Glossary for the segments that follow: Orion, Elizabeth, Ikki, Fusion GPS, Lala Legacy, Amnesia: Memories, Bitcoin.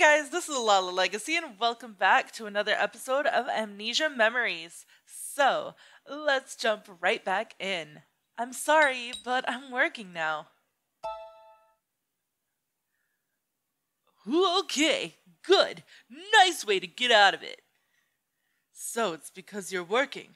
guys, this is Lala Legacy and welcome back to another episode of Amnesia Memories. So, let's jump right back in. I'm sorry, but I'm working now. Okay, good. Nice way to get out of it. So, it's because you're working.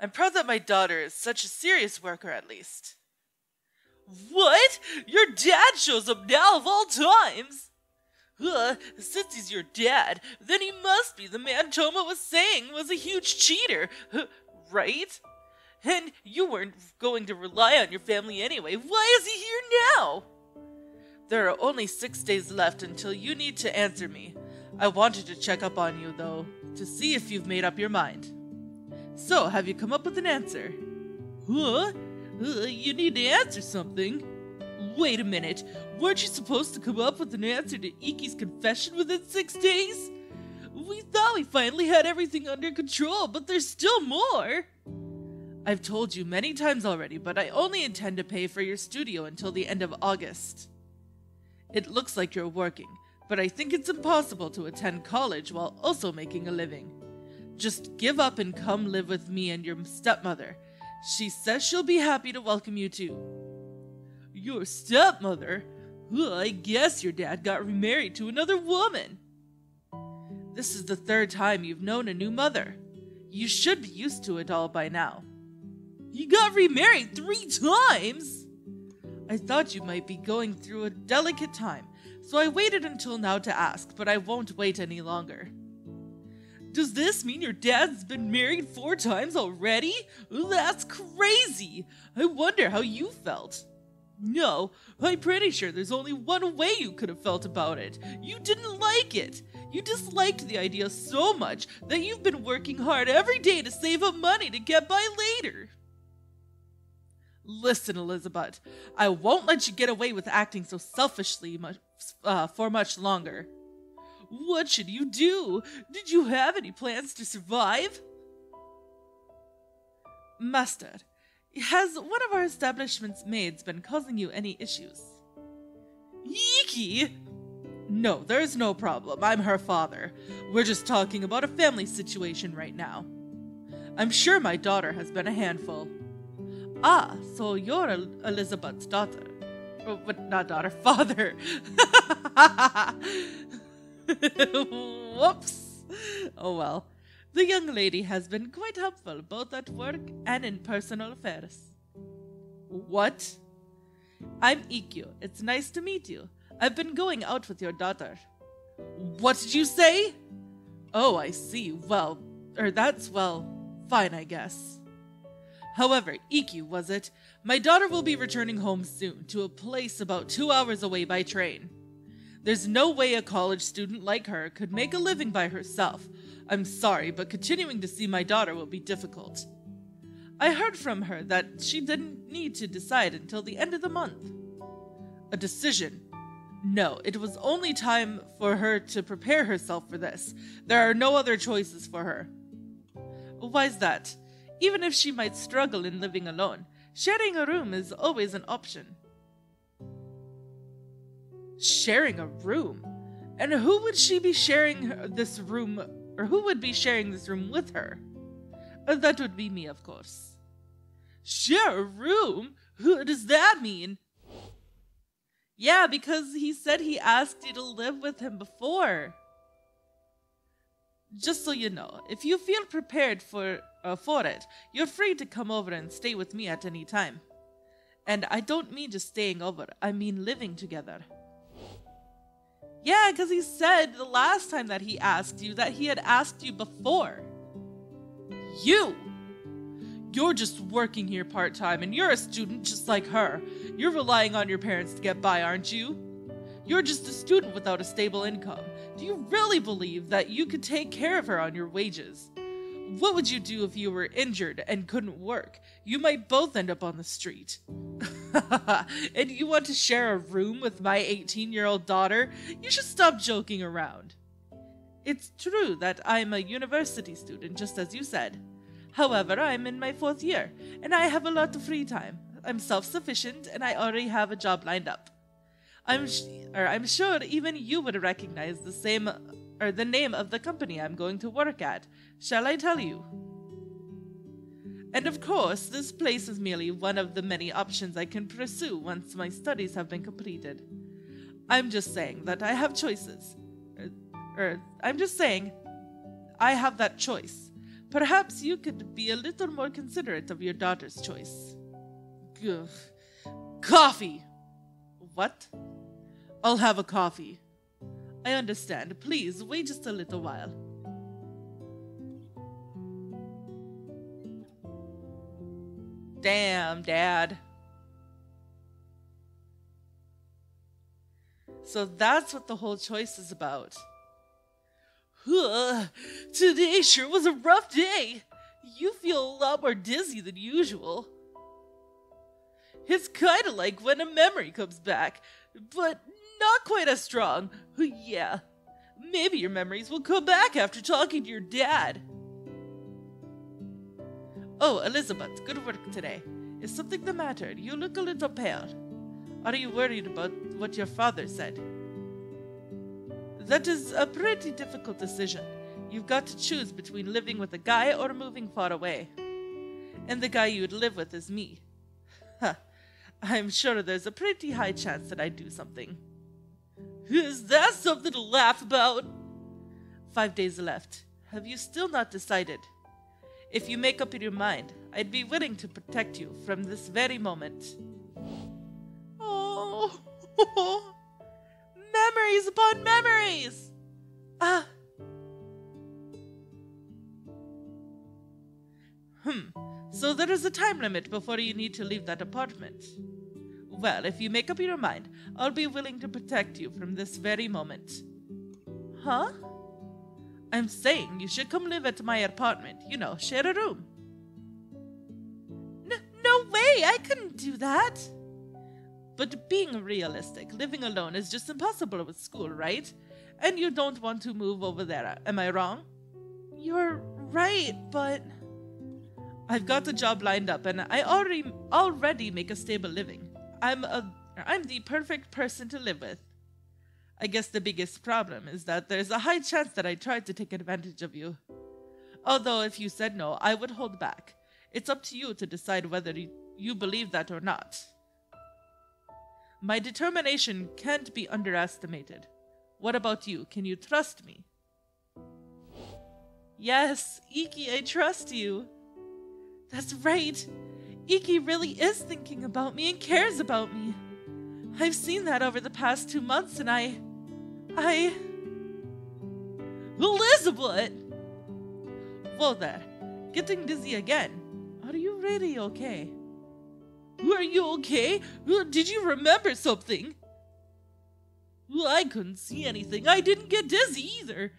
I'm proud that my daughter is such a serious worker, at least. What? Your dad shows up now of all times! Since he's your dad, then he must be the man Toma was saying was a huge cheater, right? And you weren't going to rely on your family anyway. Why is he here now? There are only 6 days left until you need to answer me. I wanted to check up on you, though, to see if you've made up your mind. So, have you come up with an answer? You need to answer something. Wait a minute, weren't you supposed to come up with an answer to Ikki's confession within 6 days? We thought we finally had everything under control, but there's still more! I've told you many times already, but I only intend to pay for your studio until the end of August. It looks like you're working, but I think it's impossible to attend college while also making a living. Just give up and come live with me and your stepmother. She says she'll be happy to welcome you too. Your stepmother? I guess your dad got remarried to another woman. This is the third time you've known a new mother. You should be used to it all by now. He got remarried 3 times! I thought you might be going through a delicate time, so I waited until now to ask, but I won't wait any longer. Does this mean your dad's been married 4 times already? That's crazy! I wonder how you felt. No, I'm pretty sure there's only one way you could have felt about it. You didn't like it. You disliked the idea so much that you've been working hard every day to save up money to get by later. Listen, Elizabeth, I won't let you get away with acting so selfishly for much longer. What should you do? Did you have any plans to survive? Master, has one of our establishment's maids been causing you any issues? Ikki! No, there's no problem. I'm her father. We're just talking about a family situation right now. I'm sure my daughter has been a handful. Ah, so you're Elizabeth's daughter. Oh, but not daughter, father. Whoops. Oh well. The young lady has been quite helpful both at work and in personal affairs. What? I'm Ikki. It's nice to meet you. I've been going out with your daughter. What did you say? Oh, I see. Well, fine, I guess. However, Ikki was it? My daughter will be returning home soon to a place about 2 hours away by train. There's no way a college student like her could make a living by herself. I'm sorry, but continuing to see my daughter will be difficult. I heard from her that she didn't need to decide until the end of the month. A decision? No, it was only time for her to prepare herself for this. There are no other choices for her. Why's that? Even if she might struggle in living alone, sharing a room is always an option. Sharing a room? And who would she be sharing this room, or who would be sharing this room with her? That would be me, of course. Share a room? Who does that mean? Yeah, because he said he asked you to live with him before. Just so you know, if you feel prepared for it, you're free to come over and stay with me at any time. And I don't mean just staying over, I mean living together. Yeah, because he said the last time that he asked you that he had asked you before. You're just working here part-time and you're a student just like her. You're relying on your parents to get by, aren't you? You're just a student without a stable income. Do you really believe that you could take care of her on your wages? What would you do if you were injured and couldn't work? You might both end up on the street. And you want to share a room with my 18-year-old daughter? You should stop joking around. It's true that I'm a university student, just as you said. However, I'm in my 4th year, and I have a lot of free time. I'm self-sufficient, and I already have a job lined up. I'm sure even you would recognize the same or the name of the company I'm going to work at. Shall I tell you? And of course, this place is merely one of the many options I can pursue once my studies have been completed. I'm just saying that I have choices. I'm just saying I have that choice. Perhaps you could be a little more considerate of your daughter's choice. Ugh. Coffee! What? I'll have a coffee. I understand. Please, wait just a little while. Damn, Dad. So that's what the whole choice is about. Today sure was a rough day. You feel a lot more dizzy than usual. It's kind of like when a memory comes back, but not quite as strong. Yeah, maybe your memories will come back after talking to your dad. Oh, Elizabeth, good work today. Is something the matter? You look a little pale. Are you worried about what your father said? That is a pretty difficult decision. You've got to choose between living with a guy or moving far away. And the guy you'd live with is me. Huh. I'm sure there's a pretty high chance that I'd do something. Is that something to laugh about? 5 days left. Have you still not decided? If you make up your mind, I'd be willing to protect you from this very moment. Oh, memories upon memories! Ah. So there is a time limit before you need to leave that apartment. Well, if you make up your mind, I'll be willing to protect you from this very moment. Huh? I'm saying you should come live at my apartment. You know, share a room. No way! I couldn't do that! But being realistic, living alone is just impossible with school, right? And you don't want to move over there, am I wrong? You're right, but... I've got a job lined up and I already make a stable living. I'm the perfect person to live with. I guess the biggest problem is that there's a high chance that I tried to take advantage of you. Although if you said no, I would hold back. It's up to you to decide whether you believe that or not. My determination can't be underestimated. What about you? Can you trust me? Yes, Ikki, I trust you. That's right. Ikki really is thinking about me and cares about me. I've seen that over the past 2 months and I... Elizabeth! Whoa there. Getting dizzy again. Are you really okay? Were you okay? Did you remember something? Well, I couldn't see anything. I didn't get dizzy either.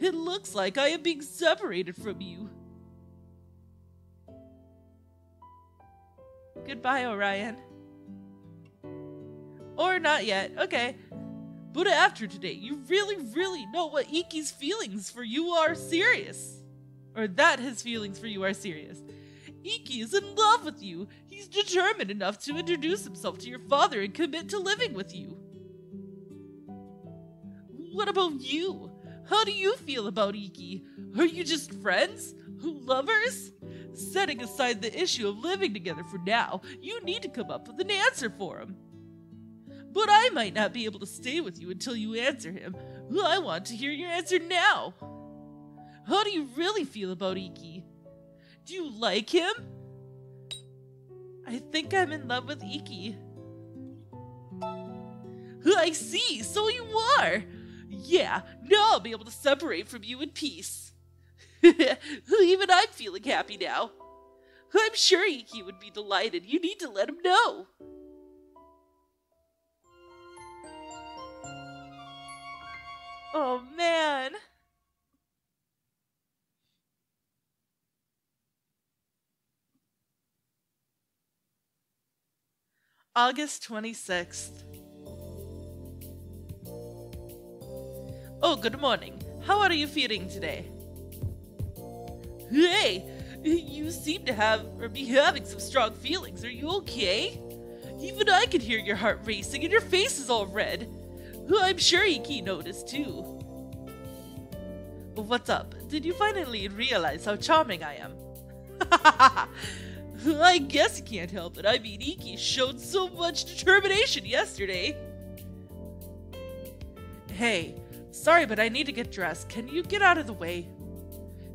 It looks like I am being separated from you. Goodbye, Orion. Or not yet. Okay. But after today, you really know what Ikki's feelings for you are serious. Or that his feelings for you are serious. Ikki is in love with you. He's determined enough to introduce himself to your father and commit to living with you. What about you? How do you feel about Ikki? Are you just friends? Lovers? Setting aside the issue of living together for now, you need to come up with an answer for him. But I might not be able to stay with you until you answer him. I want to hear your answer now. How do you really feel about Ikki? Do you like him? I think I'm in love with Ikki. I see, so you are. Yeah, now I'll be able to separate from you in peace. Even I'm feeling happy now. I'm sure Ikki would be delighted. You need to let him know. Oh, man. August 26th. Oh, good morning. How are you feeling today? Hey, you seem to be having some strong feelings. Are you okay? Even I could hear your heart racing and your face is all red. I'm sure Ikki noticed too. What's up? Did you finally realize how charming I am? I guess you can't help it. I mean, Ikki showed so much determination yesterday. Hey, sorry, but I need to get dressed. Can you get out of the way?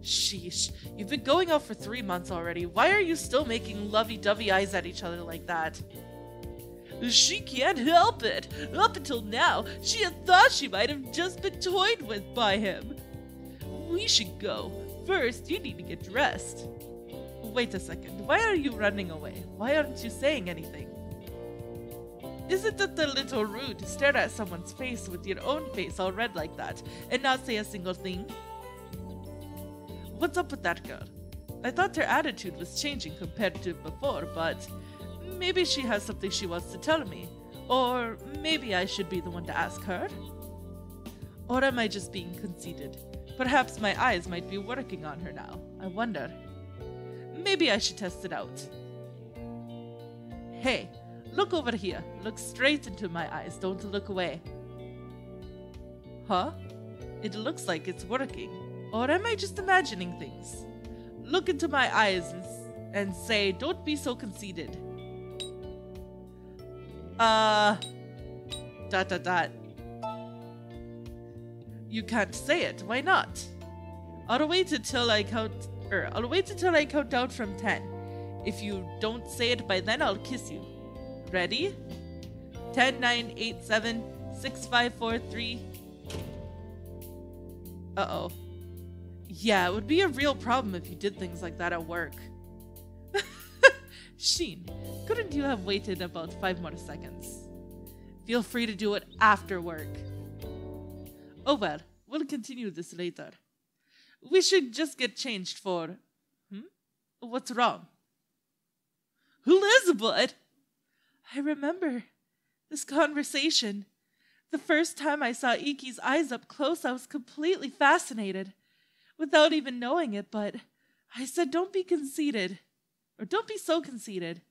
Sheesh, you've been going out for 3 months already. Why are you still making lovey-dovey eyes at each other like that? She can't help it. Up until now, she had thought she might have just been toyed with by him. We should go. First, you need to get dressed. Wait a second. Why are you running away? Why aren't you saying anything? Isn't it a little rude to stare at someone's face with your own face all red like that and not say a single thing? What's up with that girl? I thought her attitude was changing compared to before, but maybe she has something she wants to tell me. Or maybe I should be the one to ask her? Or am I just being conceited? Perhaps my eyes might be working on her now. I wonder. Maybe I should test it out. Hey, look over here. Look straight into my eyes. Don't look away. Huh? It looks like it's working. Or am I just imagining things? Look into my eyes and say, don't be so conceited. ... You can't say it. Why not? I'll wait until I count down from 10. If you don't say it by then, I'll kiss you. Ready? 10, 9, 8, 7, 6, 5, 4, 3. Uh-oh. Yeah, it would be a real problem if you did things like that at work. Sheen, couldn't you have waited about 5 more seconds? Feel free to do it after work. Oh well, we'll continue this later. We should just get changed for... What's wrong? Elizabeth! I remember this conversation. The first time I saw Ikki's eyes up close, I was completely fascinated, without even knowing it, but I said, don't be conceited. Or don't be so conceited.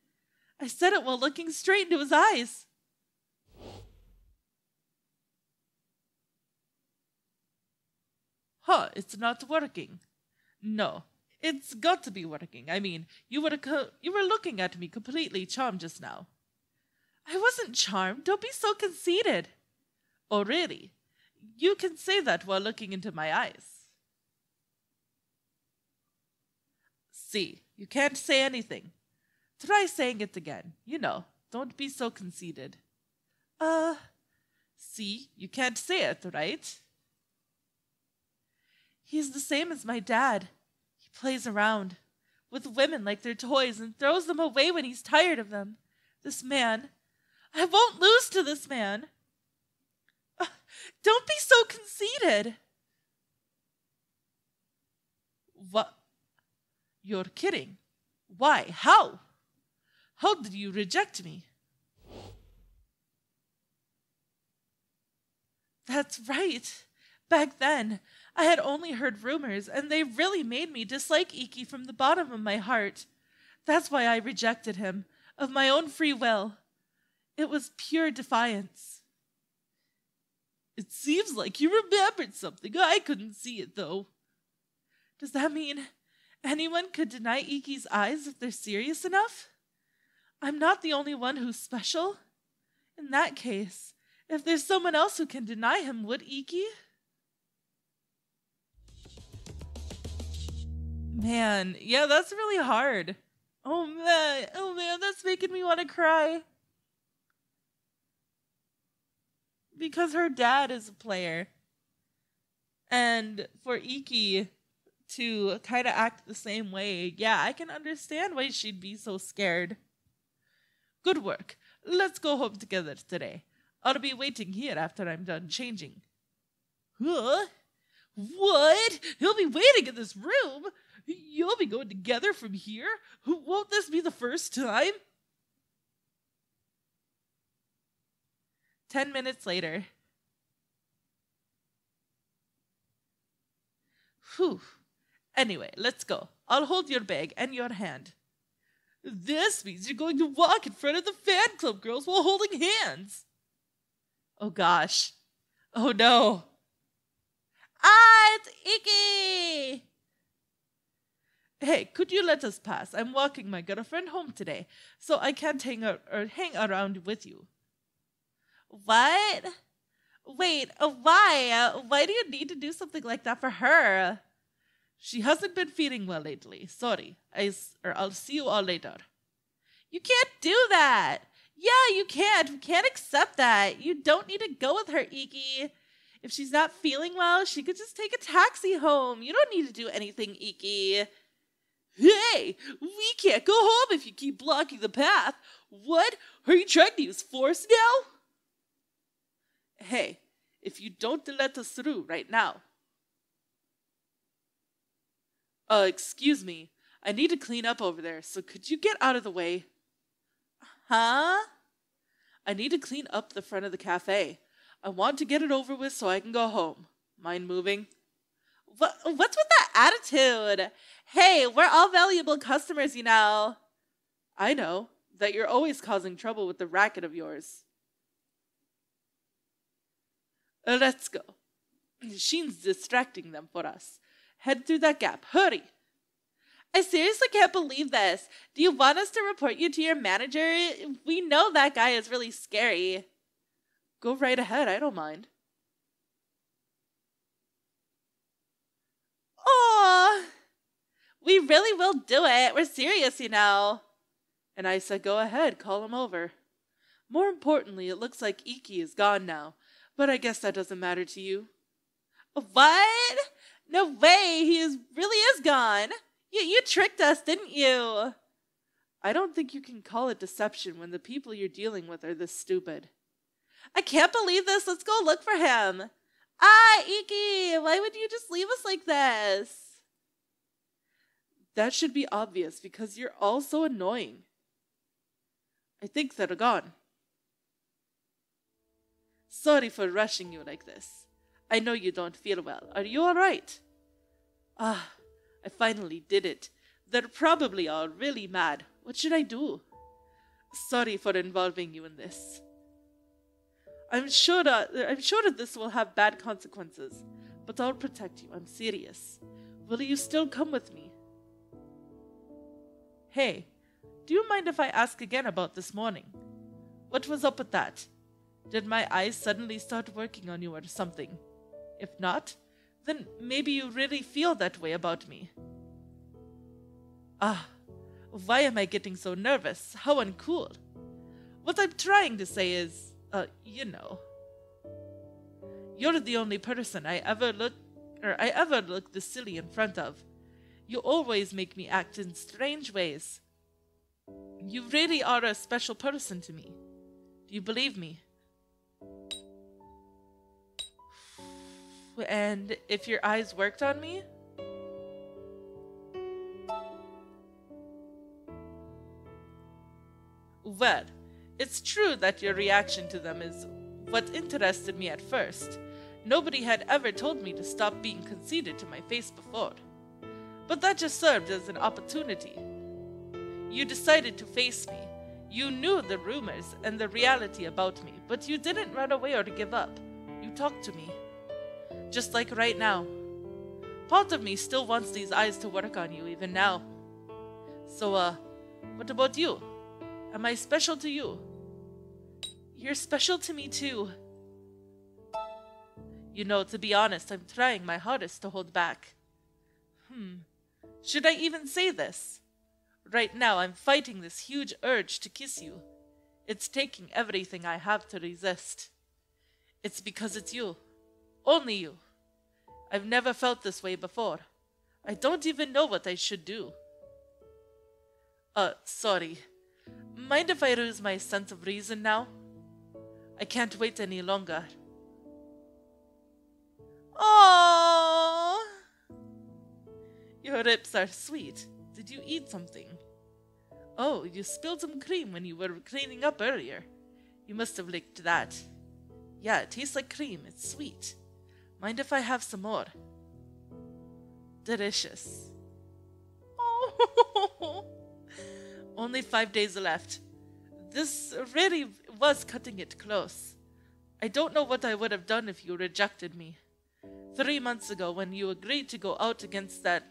I said it while looking straight into his eyes. Huh, it's not working. No, it's got to be working. I mean, you were looking at me completely charmed just now. I wasn't charmed. Don't be so conceited. Oh, really? You can say that while looking into my eyes. See, you can't say anything. Try saying it again. You know, don't be so conceited. See, you can't say it, right? He's the same as my dad. He plays around with women like they're toys and throws them away when he's tired of them. This man. I won't lose to this man. Don't be so conceited. What? You're kidding. Why? How? How did you reject me? That's right. Back then, I had only heard rumors, and they really made me dislike Ikki from the bottom of my heart. That's why I rejected him, of my own free will. It was pure defiance. It seems like you remembered something. I couldn't see it, though. Does that mean anyone could deny Ikki's eyes if they're serious enough? I'm not the only one who's special. In that case, if there's someone else who can deny him, would Ikki? Man, yeah, that's really hard. Oh man, that's making me want to cry. Because her dad is a player. And for Ikki to kind of act the same way, yeah, I can understand why she'd be so scared. Good work. Let's go home together today. I'll be waiting here after I'm done changing. Huh? What? He'll be waiting in this room? You'll be going together from here? Won't this be the first time? 10 minutes later. Whew. Anyway, let's go. I'll hold your bag and your hand. This means you're going to walk in front of the fan club girls while holding hands. Oh gosh. Oh no. Ah, it's Ikki! Hey, could you let us pass? I'm walking my girlfriend home today, so I can't hang around with you. What? Wait, why? Why do you need to do something like that for her? She hasn't been feeling well lately. Sorry, I'll see you all later. You can't do that! Yeah, you can't! We can't accept that! You don't need to go with her, Ikki! If she's not feeling well, she could just take a taxi home. You don't need to do anything, Ikki. Hey, we can't go home if you keep blocking the path. What? Are you trying to use force now? Hey, if you don't let us through right now. Excuse me. I need to clean up over there, so could you get out of the way? Huh? I need to clean up the front of the cafe. I want to get it over with so I can go home. Mind moving? What's with that attitude? Hey, we're all valuable customers, you know. I know that you're always causing trouble with the racket of yours. Let's go. Sheen's distracting them for us. Head through that gap. Hurry. I seriously can't believe this. Do you want us to report you to your manager? We know that guy is really scary. Go right ahead, I don't mind. Aww! We really will do it. We're serious, you know. And I said, go ahead, call him over. More importantly, it looks like Ikki is gone now, but I guess that doesn't matter to you. What? No way, he really is gone. You tricked us, didn't you? I don't think you can call it deception when the people you're dealing with are this stupid. I can't believe this. Let's go look for him. Ah, Ikki, why would you just leave us like this? That should be obvious because you're all so annoying. I think they're gone. Sorry for rushing you like this. I know you don't feel well. Are you all right? Ah, I finally did it. They're probably all really mad. What should I do? Sorry for involving you in this. I'm sure that this will have bad consequences, but I'll protect you. I'm serious. Will you still come with me? Hey, do you mind if I ask again about this morning? What was up with that? Did my eyes suddenly start working on you or something? If not, then maybe you really feel that way about me. Ah, why am I getting so nervous? How uncool. What I'm trying to say is... you know. You're the only person I ever look this silly in front of. You always make me act in strange ways. You really are a special person to me. Do you believe me? And if your eyes worked on me? Well, it's true that your reaction to them is what interested me at first. Nobody had ever told me to stop being conceited to my face before. But that just served as an opportunity. You decided to face me. You knew the rumors and the reality about me, but you didn't run away or give up. You talked to me. Just like right now. Part of me still wants these eyes to work on you even now. So, what about you? Am I special to you? You're special to me too. You know, to be honest, I'm trying my hardest to hold back. Should I even say this? Right now, I'm fighting this huge urge to kiss you. It's taking everything I have to resist. It's because it's you. Only you. I've never felt this way before. I don't even know what I should do. Sorry. Mind if I lose my sense of reason now? I can't wait any longer. Aww! Your lips are sweet. Did you eat something? Oh, you spilled some cream when you were cleaning up earlier. You must have licked that. Yeah, it tastes like cream. It's sweet. Mind if I have some more? Delicious. Oh! Only 5 days left. This really was cutting it close. I don't know what I would have done if you rejected me. 3 months ago, when you agreed to go out against that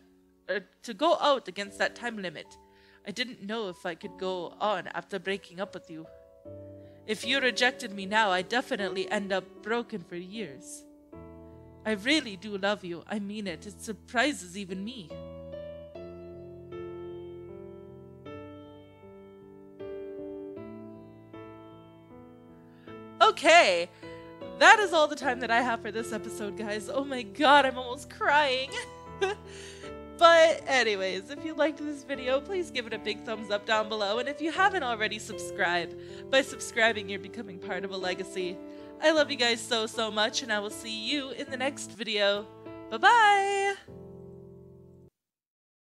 time limit, I didn't know if I could go on after breaking up with you. If you rejected me now, I'd definitely end up broken for years. I really do love you. I mean it. It surprises even me. Okay, that is all the time that I have for this episode, guys. Oh my god, I'm almost crying. But anyways, if you liked this video, please give it a big thumbs up down below. And if you haven't already, subscribe. By subscribing, you're becoming part of a legacy. I love you guys so, so much, and I will see you in the next video. Bye-bye!